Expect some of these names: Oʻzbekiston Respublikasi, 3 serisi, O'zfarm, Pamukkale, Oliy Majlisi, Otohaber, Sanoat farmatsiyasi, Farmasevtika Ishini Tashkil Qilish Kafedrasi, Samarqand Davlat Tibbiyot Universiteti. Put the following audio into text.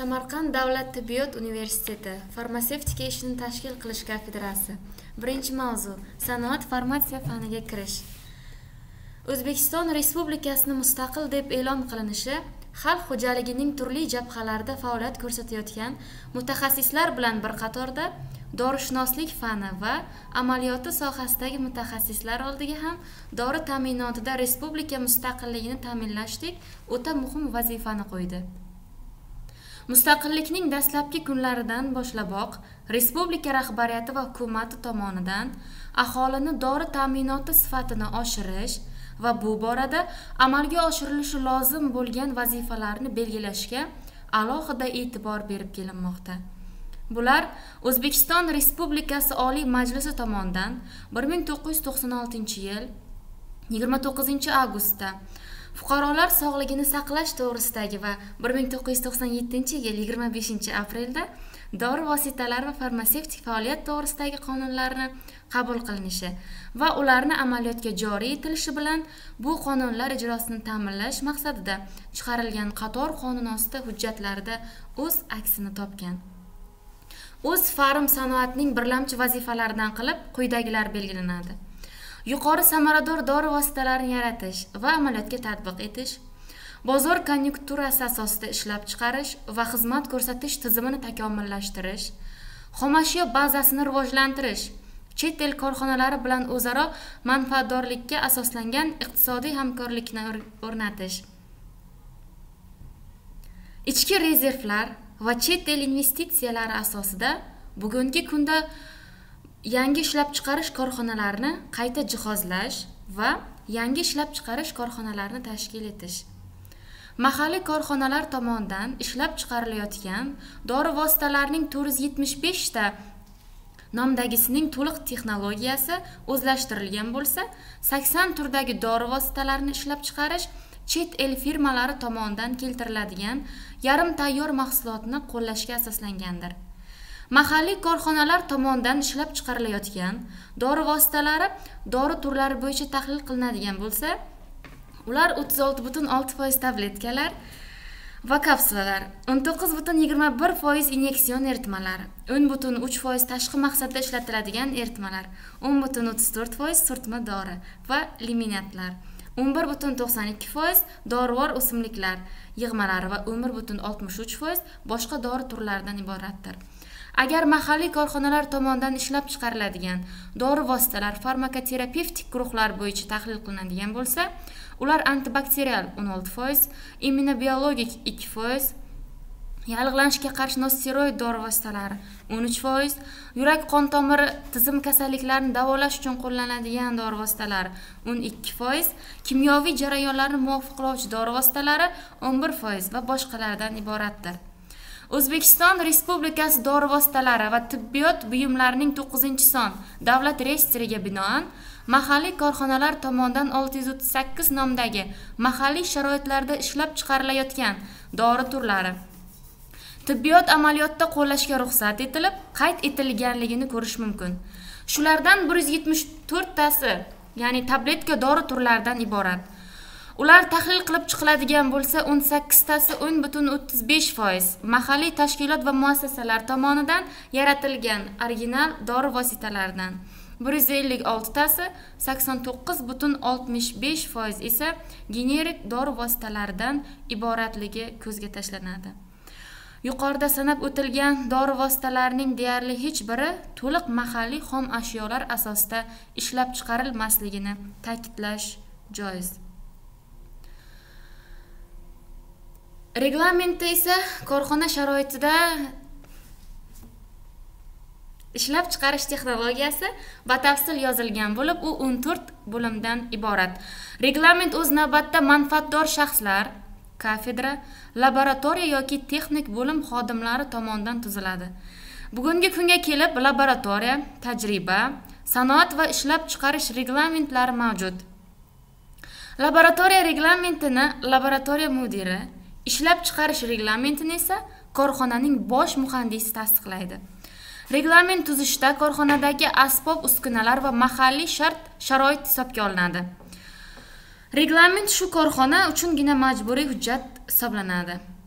Samarqand Davlat Tibbiyot Universiteti, Farmasevtika Ishini Tashkil Qilish Kafedrasi. 1-mavzu, sanoat farmatsiya faniga kirish. Oʻzbekiston Respublikasini mustaqil deb e'lon qilinishi, xalq xo'jaligining turli jabhalarida faoliyat ko'rsatayotgan mutaxassislar bilan bir qatorda dorishunoslik fani va amaliyoti sohasidagi mutaxassislar oldiga ham dori ta'minotida respublika mustaqilligini ta'minlashdek o'ta muhim vazifani qo'ydi. Mustaqillikning dastlabki kunlaridan boshlaboq respublika rahbariyati va hukumati tomonidan aholini dori ta'minoti sifatini oshirish va bu borada amalga oshirilishi lozim bo'lgan vazifalarni belgilashga alohida e'tibor berib kelinmoqda. Bular O'zbekiston Respublikasi Oliy Majlisi tomonidan 1996-yil 29 avgustda Fuqarolar sog'ligini saqlash to'g'risidagi va 1997-yil 25 aprelda dori vositalari va farmatsevtik faoliyat to'g'risidagi qonunlarni qabul qilinishi va ularni amaliyotga joriy etilishi bilan bu qonunlar ijrosini ta'minlash maqsadida chiqarilgan qator qonunosti hujjatlarida o'z aksini topgan. O'zfarm sanoatining birlamchi vazifalaridan qilib quyidagilar belgilanadi. Yuqori samarador dori vositalarini yaratish va amaliyotga tatbiq etish, bozor konyunkturasi asosida ishlab chiqarish va xizmat ko'rsatish tizimini takomillashtirish, xomashyo bazasini rivojlantirish, chet el korxonalari bilan o'zaro manfaatdorlikka asoslangan iqtisodiy hamkorlikni o'rnatish, ichki rezervlar va chet el investitsiyalari asosida bugungi kunda yangi ishlab chiqarish korxonalarini qayta jihozlash va yangi ishlab chiqarish korxonalarini tashkil etish. Mahalliy korxonalar tomonidan ishlab chiqarilayotgan dori vositalarining 475 ta nomdagisining to'liq texnologiyasi o'zlashtirilgan bo'lsa, 80 turdagi dori vositalarini ishlab chiqarish chet el firmalari tomonidan keltiriladigan yarim tayyor mahsulotni qo'llashga asoslangandir. Mahalliy korxonalar tomonidan ishlab chiqarilayotgan dori vositalari dori turlari bo'yicha tahlil qilinadigan bo'lsa, ular 36.6% tabletkalar va kapsulalar, 19.21% inyeksiyon eritmalar, 10.3% tashqi maqsadda ishlatiladigan eritmalar, 10.34% surtma dori va limonadlar, 11.92% dorivor o'simliklar yig'malari va 11.63% boshqa dori turlaridan iboratdir. Agar mahalliy korxonalar tomonidan ishlab chiqariladigan dori vositalari farmakoterapevtik guruhlar bo'yicha tahlil qilinadigan bo'lsa, ular antibakterial 16%, immunobiologik 2%, yallig'lanishga qarshi nosteroid dori vositalari 13%, yurak qon tomiri tizim kasalliklarini davolash uchun qo'llanadigan dori vositalari 12%, kimyoviy jarayonlarni muvofiqlovchi dori vositalari 11% va boshqalardan iboratdir. O'zbekiston Respublikasi dori vositalari va tibbiyot buyumlarining 9-son davlat reyestriga binoan mahalliy korxonalar tomonidan 638 nomdagi mahalliy sharoitlarda ishlab chiqarilayotgan dori turlari tibbiyot amaliyotida qo'llashga ruxsat etilib, qayd etilganligini ko'rish mumkin. Shulardan 174 tasi, ya'ni tabletka dori turlaridan iborat. Ular tahlil qilib chiqiladigan bo'lsa, 18 tasi 10.35% mahalliy tashkilot va muassasalar tomonidan yaratilgan original dori vositalaridan, 156 tasi 89.65% esa generik dori vositalaridan iboratligi ko'zga tashlanadi. Yuqorida sanab o'tilgan dori vositalarining deyarli hech biri to'liq mahalliy xom ashyolar asosida ishlab chiqarilmasligini ta'kidlash joiz. Reglamentda esa korxona sharoitida ishlab chiqarish texnologiyasi batafsil yozilgan bo'lib, u 14 bo'limdan iborat. Reglament o'z navbatida manfaatdor shaxslar, kafedra, laboratoriya yoki texnik bo'lim xodimlari tomonidan tuziladi. Bugungi kunga kelib laboratoriya, tajriba, sanoat va ishlab chiqarish reglamentlari mavjud. Laboratoriya reglamentini laboratoriya mudiri, ishlab chiqarish reglamentini esa korxonaning bosh muhandisi tasdiqlaydi. Reglament tuzishda korxonadagi asbob uskunalar va mahalliy sharoit hisobga olinadi. Reglament shu korxona uchungina majburiy hujjat hisoblanadi.